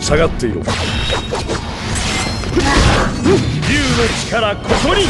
下がっていろ。竜の力ここに。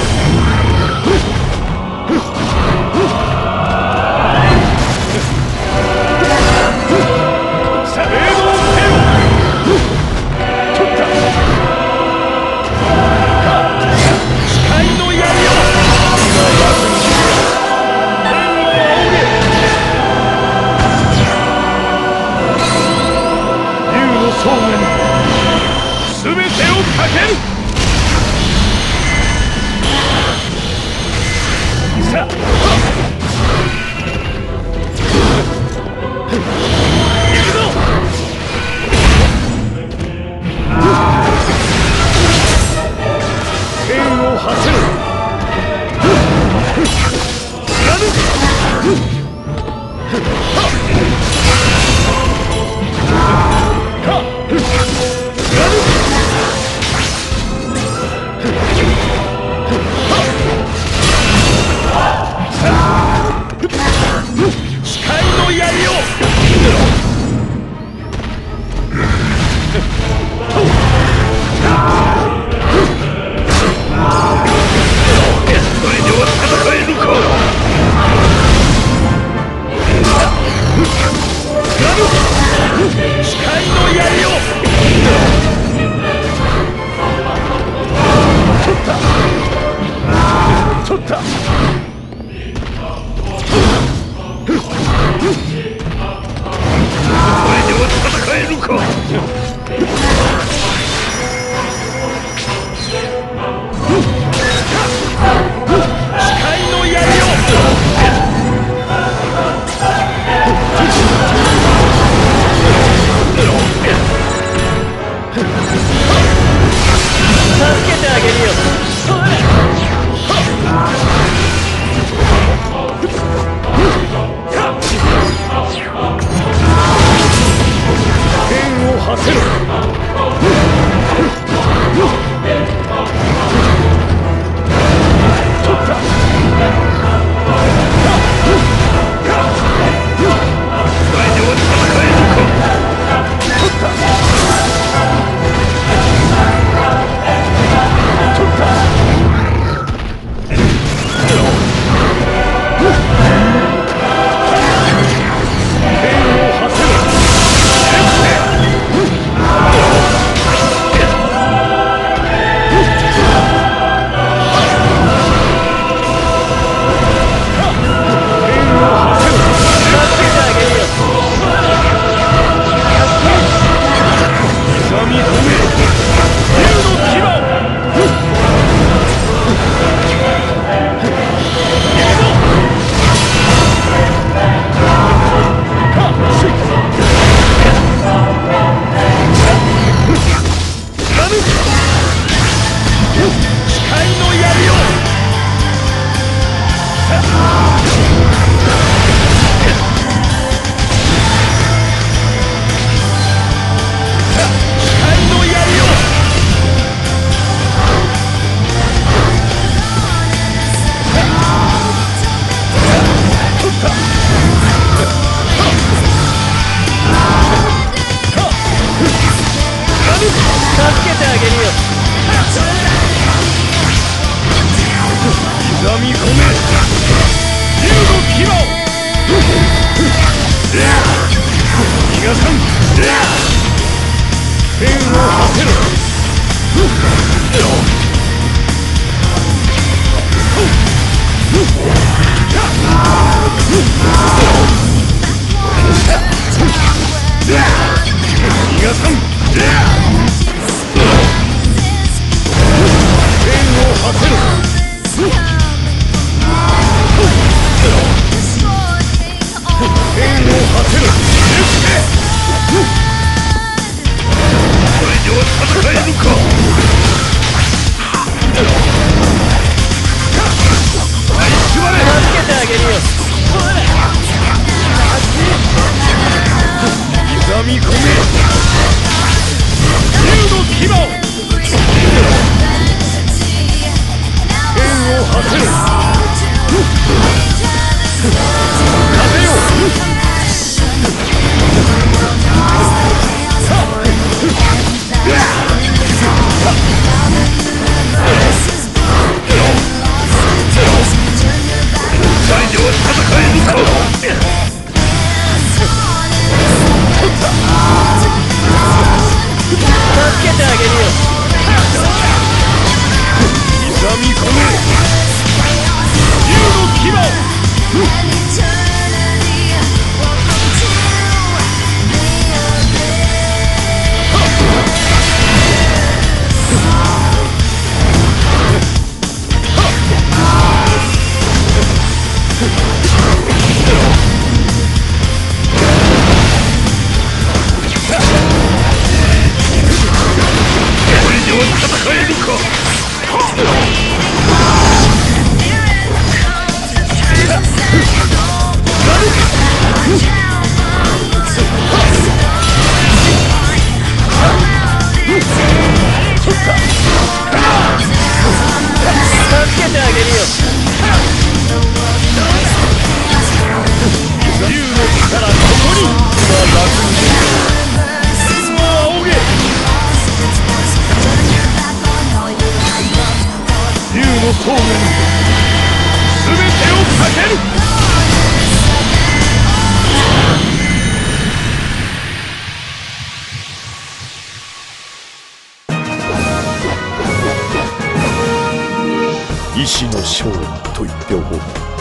刻み込め。意志の勝利と言っておこう。